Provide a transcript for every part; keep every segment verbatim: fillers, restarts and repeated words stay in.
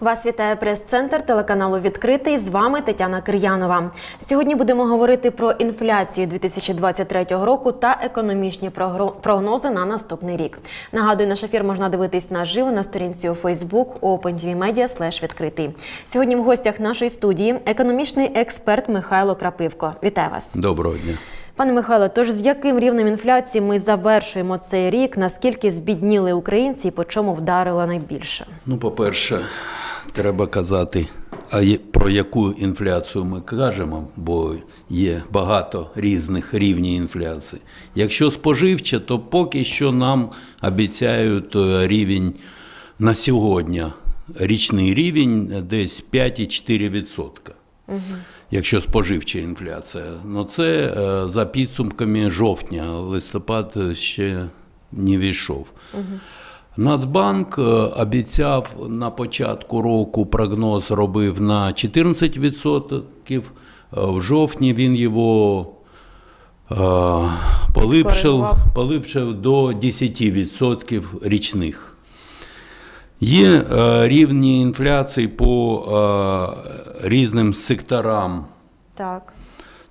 Вас вітає прес-центр телеканалу «Відкритий». З вами Тетяна Кир'янова. Сьогодні будемо говорити про інфляцію дві тисячі двадцять третього року та економічні прогнози на наступний рік. Нагадую, наш ефір можна дивитись наживо на сторінці у Facebook OpenTV Media slash відкритий. Сьогодні в гостях нашої студії економічний експерт Михайло Крапивко. Вітаю вас. Доброго дня. Пане Михайло, тож з яким рівнем інфляції ми завершуємо цей рік? Наскільки збідніли українці і по чому вдарило найбільше? Ну, по-перше, треба казати, про яку інфляцію ми кажемо, бо є багато різних рівнів інфляції. Якщо споживче, то поки що нам обіцяють рівень на сьогодні, річний рівень десь п'ять цілих чотири десятих відсотка. Угу. Якщо споживча інфляція. Ну це за підсумками жовтня, листопад ще не війшов. Угу. Нацбанк обіцяв на початку року, прогноз робив на чотирнадцять відсотків, в жовтні він його поліпшив, поліпшив до десяти відсотків річних. Є е, рівні інфляції по е, різним секторам. Так.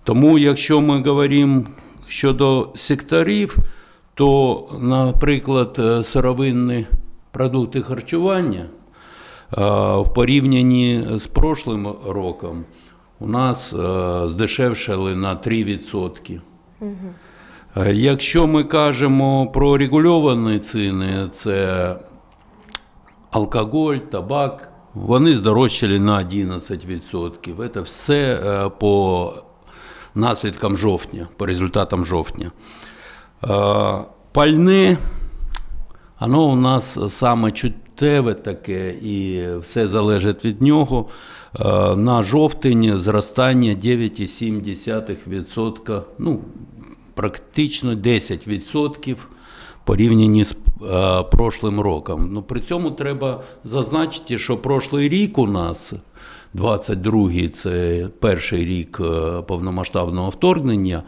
Тому, якщо ми говоримо щодо секторів, то, наприклад, сировинні продукти харчування е, в порівнянні з прошлим роком у нас е, здешевшали на три відсотки. Угу. Е, якщо ми кажемо про регульовані ціни, це алкоголь, табак, вони здорожчали на одинадцять відсотків. Це все по наслідкам жовтня, по результатам жовтня. Пальне, воно у нас саме чуттєве таке, і все залежить від нього. На жовтень зростання дев'ять цілих сім десятих відсотка, ну, практично десять відсотків порівнянні з прошлим роком. Ну, при цьому треба зазначити, що прошлий рік у нас, двадцять другий, це перший рік повномасштабного вторгнення,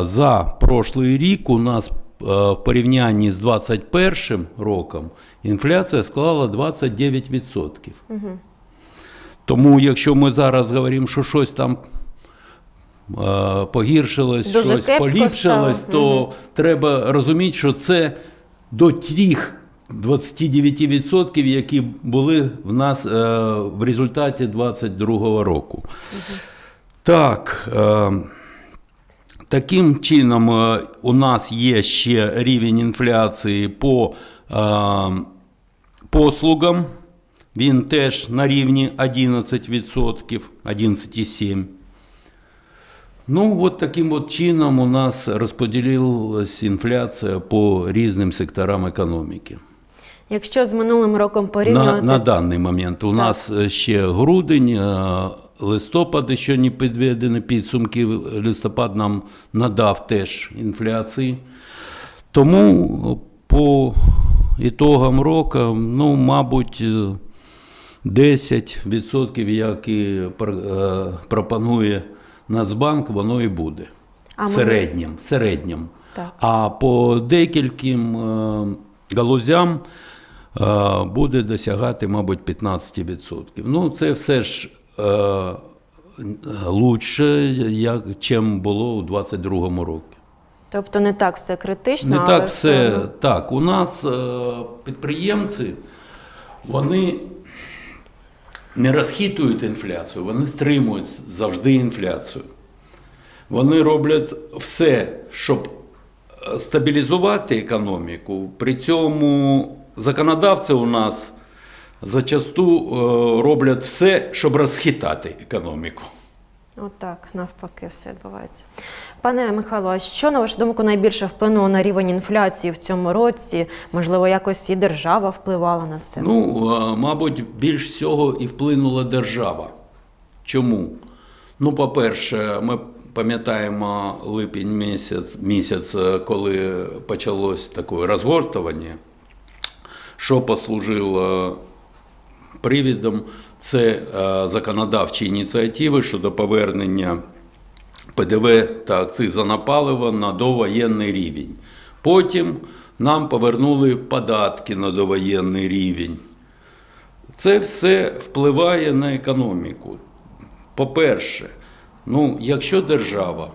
за прошлий рік у нас в порівнянні з двадцять першим роком інфляція склала двадцять дев'ять відсотків. Угу. Тому, якщо ми зараз говоримо, що щось там погіршилось, дуже щось поліпшилось, стало. То угу. треба розуміти, що це до тих двадцяти дев'яти відсотків, які були в нас е, в результаті двадцять другого року. Угу. Так, е, таким чином е, у нас є ще рівень інфляції по е, послугам, він теж на рівні одинадцять відсотків, одинадцять цілих сім десятих відсотка. Ну, от таким от чином у нас розподілилась інфляція по різним секторам економіки. Якщо з минулим роком порівнювати… На, на даний момент. У так. нас ще грудень, листопад, ще не підведені підсумки, листопад нам надав теж інфляції. Тому по ітогам року, ну, мабуть, десять відсотків, як і пропонує Нацбанк, воно і буде в середнім, середнім. А по декільким е, галузям е, буде досягати, мабуть, п'ятнадцять відсотків. Ну, це все ж е, лучше, як, чим було у двадцять другому році. Тобто не так все критично, не але так все… все... Так, у нас е, підприємці, вони… не розхитують інфляцію, вони стримують завжди інфляцію. Вони роблять все, щоб стабілізувати економіку. При цьому законодавці у нас зачасту роблять все, щоб розхитати економіку. Отак, навпаки, все відбувається. Пане Михайло, а що, на вашу думку, найбільше вплинуло на рівень інфляції в цьому році? Можливо, якось і держава впливала на це? Ну, мабуть, більш всього і вплинула держава. Чому? Ну, по-перше, ми пам'ятаємо липень місяць, місяць, коли почалось таке розгортування, що послужило привідом, це е, законодавчі ініціативи щодо повернення Пе Де Ве та акцизу на паливо на довоєнний рівень. Потім нам повернули податки на довоєнний рівень. Це все впливає на економіку. По-перше, ну, якщо держава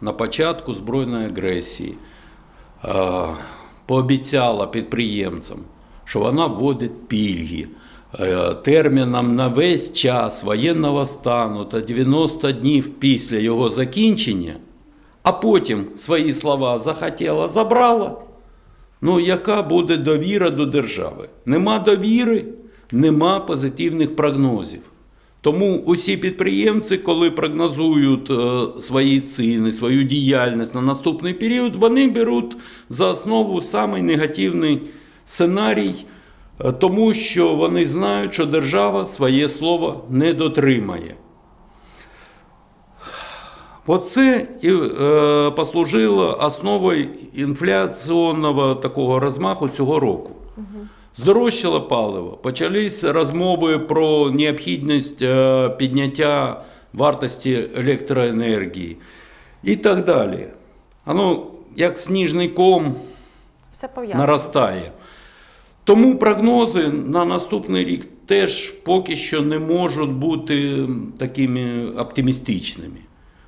на початку збройної агресії е, пообіцяла підприємцям, що вона вводить пільги е, терміном на весь час воєнного стану та дев'яносто днів після його закінчення, а потім свої слова захотіла, забрала, ну яка буде довіра до держави? Нема довіри, нема позитивних прогнозів. Тому усі підприємці, коли прогнозують свої ціни, свою діяльність на наступний період, вони беруть за основу самий негативний сценарій, тому що вони знають, що держава своє слово не дотримає. Оце і послужило основою інфляційного такого розмаху цього року. Здорожчало паливо, почались розмови про необхідність підняття вартості електроенергії і так далі. Воно як сніжний ком наростає. Тому прогнози на наступний рік теж поки що не можуть бути такими оптимістичними.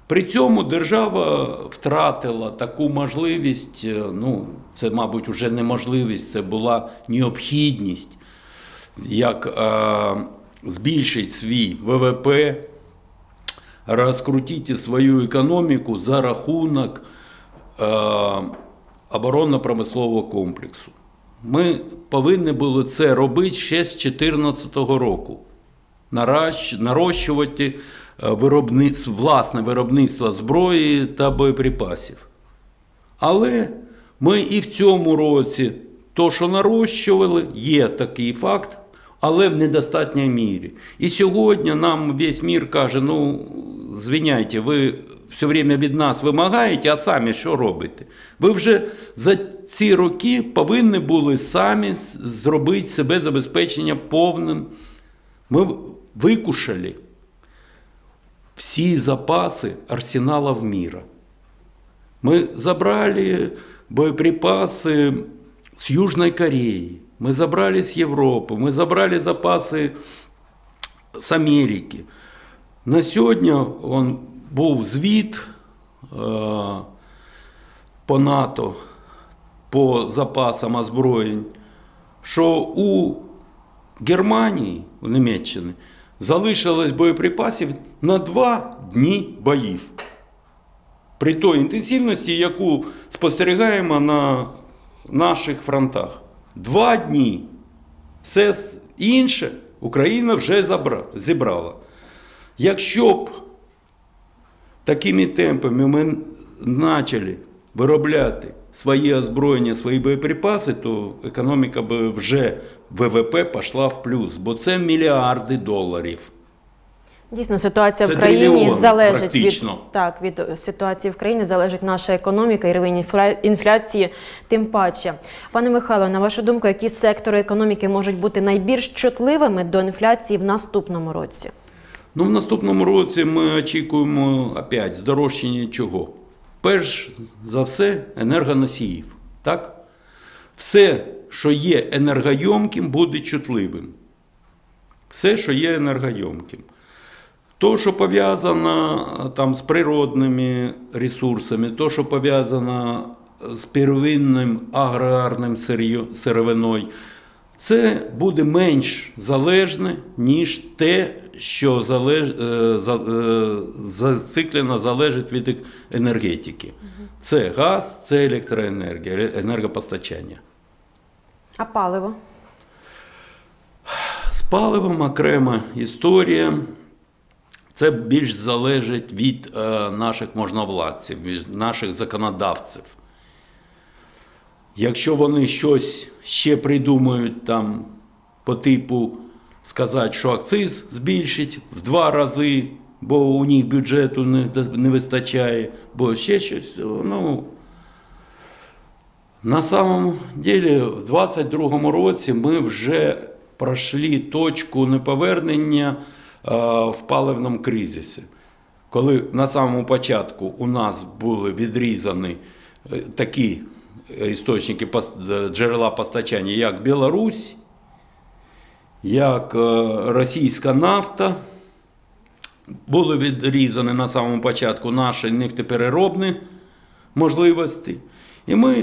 При цьому держава втратила таку можливість, ну це, мабуть, вже не можливість, це була необхідність, як е, збільшити свій ВВП, розкрутити свою економіку за рахунок е, оборонно-промислового комплексу. Ми повинні були це робити ще з дві тисячі чотирнадцятого року, нарощувати Виробництво, власне виробництво зброї та боєприпасів. Але ми і в цьому році то, що нарощували, є такий факт, але в недостатній мірі. І сьогодні нам весь мір каже, ну, звиняйте, ви все время від нас вимагаєте, а самі що робите? Ви вже за ці роки повинні були самі зробити себе забезпечення повним. Ми викушали все запасы арсеналов мира. Мы забрали боеприпасы с Южной Кореи, мы забрали с Европы, мы забрали запасы с Америки. На сегодня он был звіт э, по НАТО, по запасам озброєнь, що у Германії, у Німеччині, залишилось боєприпасів на два дні боїв. При той інтенсивності, яку спостерігаємо на наших фронтах. Два дні. Все інше Україна вже зібрала. Якщо б такими темпами ми почали виробляти свої озброєння, свої боєприпаси, то економіка би вже ВВП пішла в плюс, бо це мільярди доларів. Дійсно, ситуація це в країні залежить від, так, від ситуації в країні залежить наша економіка і рівень інфляції тим паче. Пане Михайло, на вашу думку, які сектори економіки можуть бути найбільш чутливими до інфляції в наступному році? Ну, в наступному році ми очікуємо опять здорожчання чого? Перш за все, енергоносіїв. Так? Все, що є енергоємким, буде чутливим. Все, що є енергоємким. То, що пов'язано там з природними ресурсами, то, що пов'язано з первинним аграрним сировиною, це буде менш залежне, ніж те, що залеж... зациклено залежить від енергетики. Це газ, це електроенергія, енергопостачання. А паливо? З паливом окрема історія. Це більш залежить від наших можновладців, від наших законодавців. Якщо вони щось ще придумають там по типу сказати, що акциз збільшить в два рази, бо у них бюджету не, не вистачає, бо ще щось, ну, на самом деле в двадцять другому році ми вже пройшли точку неповернення в паливному кризисі. Коли на самому початку у нас були відрізані такі істочники джерела постачання, як Білорусь, як російська нафта, були відрізані на самому початку наші нефтепереробні можливості. І ми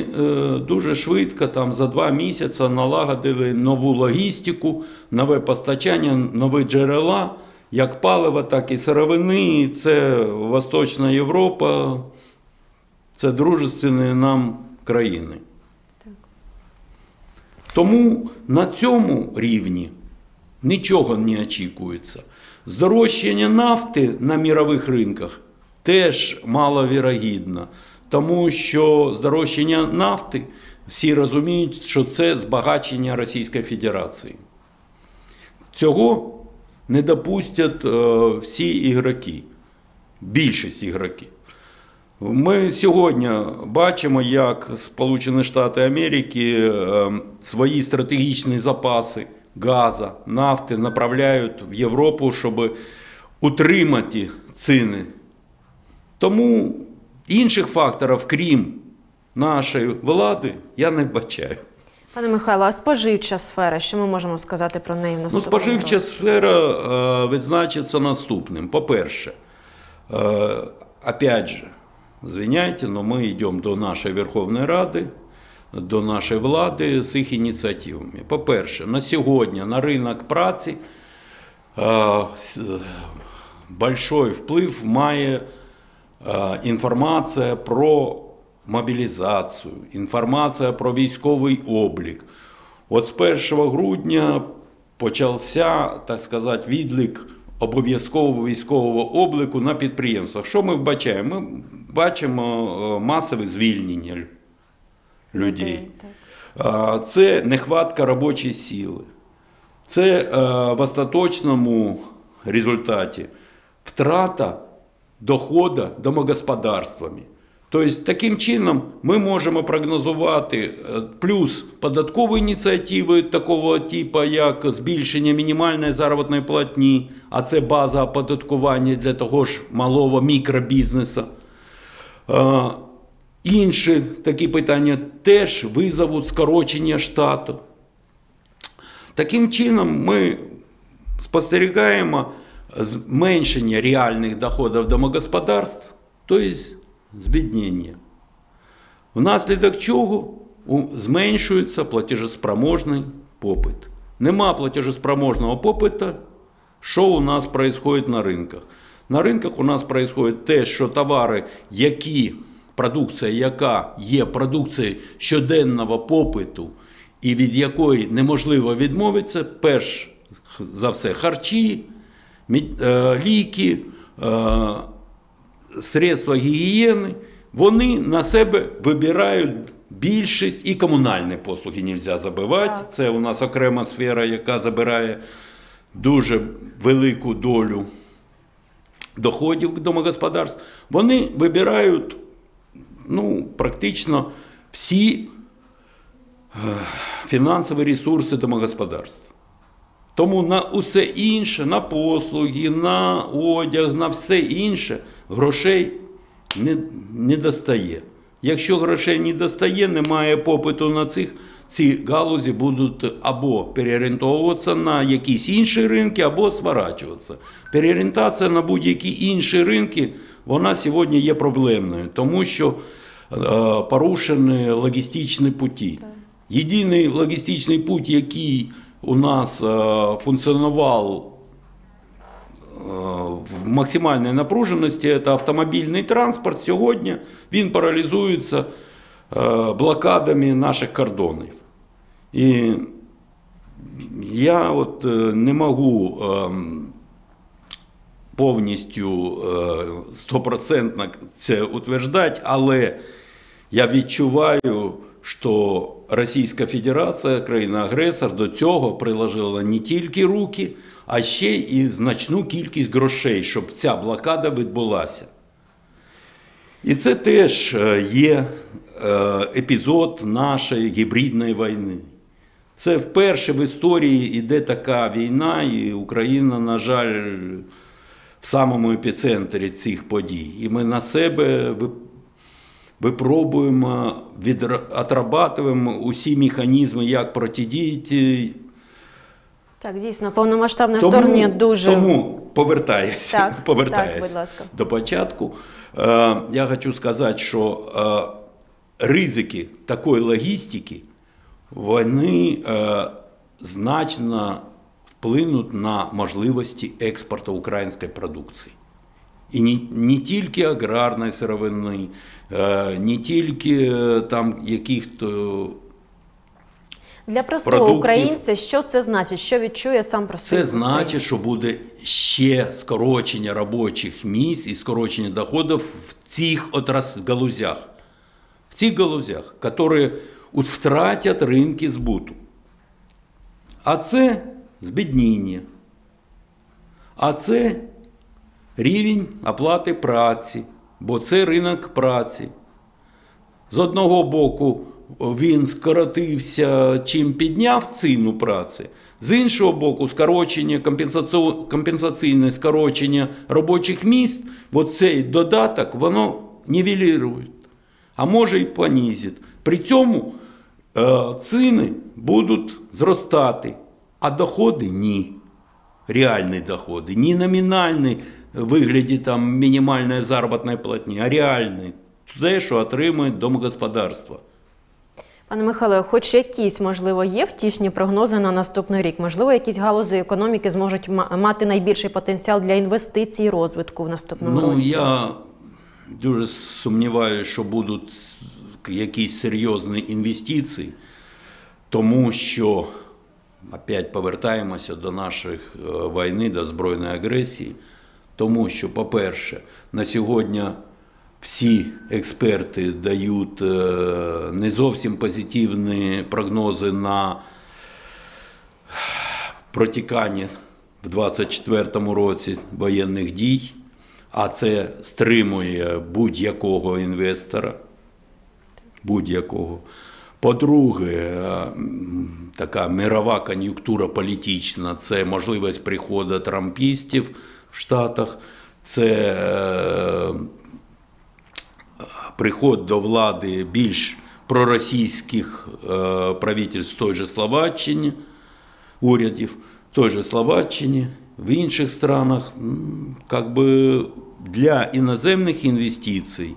дуже швидко, там, за два місяці налагодили нову логістику, нове постачання, нові джерела, як палива, так і сировини. Це Восточна Європа, це дружественні нам країни. Тому на цьому рівні нічого не очікується. Здорожчання нафти на мірових ринках теж маловірогідно, тому що здорожчання нафти, всі розуміють, що це збагачення Російської Федерації. Цього не допустять всі ігроки, більшість ігроків. Ми сьогодні бачимо, як Сполучені Штати Америки свої стратегічні запаси газу, нафти направляють в Європу, щоб утримати ціни. Тому інших факторів, крім нашої влади, я не вбачаю. Пане Михайло, а споживча сфера, що ми можемо сказати про неї в наступному році? Споживча сфера відзначиться наступним. По-перше, опять же, извиняйте, но мы идем до нашей Верховной Рады, до нашей влады с их инициативами. По-перше, на сегодня на рынок праці э, большой вплив має э, информация про мобилизацию, информация про військовий облік. От з першого грудня почався, так сказать, відлік обов'язкового військового обліку на підприємствах. Що ми вбачаємо? Ми бачимо масове звільнення людей. Це нехватка робочої сили. Це в остаточному результаті втрата доходу домогосподарствами. Тобто таким чином ми можемо прогнозувати плюс податкові ініціативи такого типу, як збільшення мінімальної заробітної платні, а це база оподаткування для того ж малого мікробізнесу. Інші такі питання теж визовуть скорочення штату. Таким чином ми спостерігаємо зменшення реальних доходів домогосподарств, тобто збіднення. Внаслідок чого зменшується платіжеспроможний попит. Нема платіжеспроможного попиту, що у нас відбувається на ринках. На ринках у нас відбувається те, що товари, які, продукція, яка є продукцією щоденного попиту і від якої неможливо відмовитися, перш за все харчі, ліки, средства гігієни, вони на себе вибирають більшість, і комунальні послуги не можна забувати. Це у нас окрема сфера, яка забирає дуже велику долю доходів домогосподарств. Вони вибирають, ну, практично всі фінансові ресурси домогосподарств. Тому на усе інше, на послуги, на одяг, на все інше грошей не, не достає. Якщо грошей не достає, немає попиту на цих, ці галузі будуть або переорієнтовуватися на якісь інші ринки, або сворачуватися. Переорієнтація на будь-які інші ринки, вона сьогодні є проблемною, тому що е, порушені логістичні путі. Єдиний логістичний путь, який у нас э, функционировал э, в максимальной напряженности, это автомобильный транспорт. Сегодня он парализуется э, блокадами наших кордонов. И я вот э, не могу э, полностью стопроцентно э, это утверждать, але я відчуваю, що Російська Федерація, країна-агресор, до цього приложила не тільки руки, а ще і значну кількість грошей, щоб ця блокада відбулася. І це теж є епізод нашої гібридної війни. Це вперше в історії йде така війна, і Україна, на жаль, в самому епіцентрі цих подій. І ми на себе випробуємо, відрабатуємо усі механізми, як протидіяти Так, дійсно, повномасштабне вторгнення дуже... Тому повертаюся, так, повертаюся так, будь ласка. До початку. Е, я хочу сказати, що е, ризики такої логістики, вони е, значно вплинуть на можливості експорту української продукції. І не, не тільки аграрної сировини, е, не тільки е, там яких-то... Для простого продуктів. Українця, що це значить? Що відчує сам простий Це українець? Значить, що буде ще скорочення робочих місць і скорочення доходів в цих галузях, в цих галузях, які втратять ринки збуту. А це збідніння, а це рівень оплати праці, бо це ринок праці. З одного боку, він скоротився, чим підняв ціну праці. З іншого боку, скорочення, компенсаційне скорочення робочих місць, оцей додаток, воно нівелірує, а може і понизить. При цьому ціни будуть зростати, а доходи – ні. Реальні доходи, не номінальні в вигляді там мінімальної заробітної платні, а реальні, те, що отримує домогосподарство. Пане Михайло, хоч якісь, можливо, є втішні прогнози на наступний рік? Можливо, якісь галузі економіки зможуть мати найбільший потенціал для інвестицій і розвитку в наступному році? Ну, я дуже сумніваюся, що будуть якісь серйозні інвестиції, тому що, опять повертаємося до нашої війни, до збройної агресії, тому що, по-перше, на сьогодні всі експерти дають не зовсім позитивні прогнози на протікання в двадцять четвертому році воєнних дій, а це стримує будь-якого інвестора, будь-якого. По-друге, така мирова кон'юнктура політична – це можливість приходу трампістів в Штатах, це приход до влади більш проросійських е, правительств в той же Словаччині, урядів в той же Словаччині, в інших странах, как би для іноземних інвестицій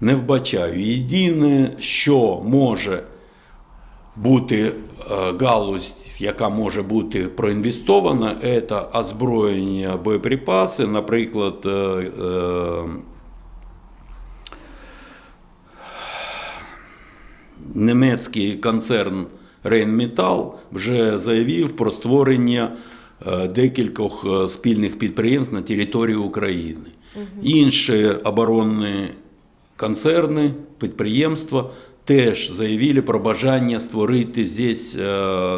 не вбачаю. Єдине, що може бути е, галузь, яка може бути проінвестована, це озброєння, боєприпаси, наприклад, е, е, немецький концерн Rheinmetall вже заявив про створення декількох спільних підприємств на території України. Угу. Інші оборонні концерни, підприємства теж заявили про бажання створити здесь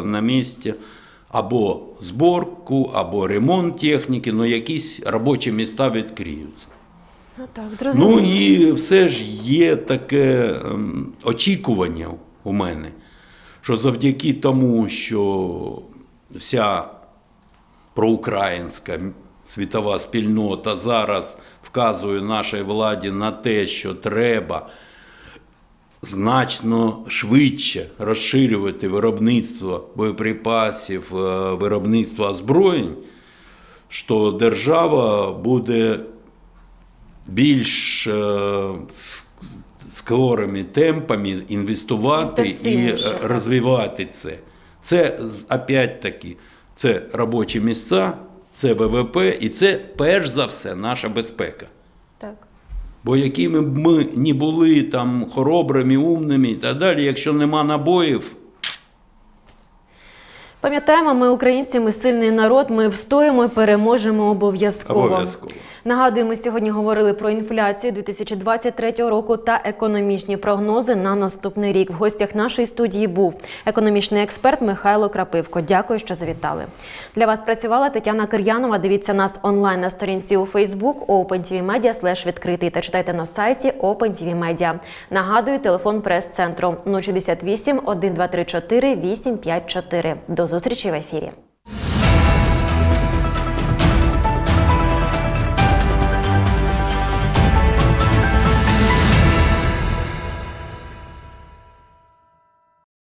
на місці або зборку, або ремонт техніки, але якісь робочі місця відкриються. Ну, так, ну і все ж є таке очікування у мене, що завдяки тому, що вся проукраїнська світова спільнота зараз вказує нашій владі на те, що треба значно швидше розширювати виробництво боєприпасів, виробництво озброєнь, що держава буде більш скорими темпами інвестувати і розвивати це. Це, опять-таки, це робочі місця, це ВВП і це, перш за все, наша безпека. Так. Бо якими б ми не були там хоробрими, умними і так далі, якщо нема набоїв. Пам'ятаємо, ми українці, ми сильний народ, ми встоїмо і переможемо обов'язково. Обов'язково. Нагадую, ми сьогодні говорили про інфляцію дві тисячі двадцять третього року та економічні прогнози на наступний рік. В гостях нашої студії був економічний експерт Михайло Крапивко. Дякую, що завітали. Для вас працювала Тетяна Кир'янова. Дивіться нас онлайн на сторінці у Facebook оупен ті ві медіа слеш відкритий та читайте на сайті оупен ті ві медіа. Нагадую, телефон прес-центру нуль шістдесят вісім, один два три чотири, вісім п'ять чотири. До зустрічі в ефірі.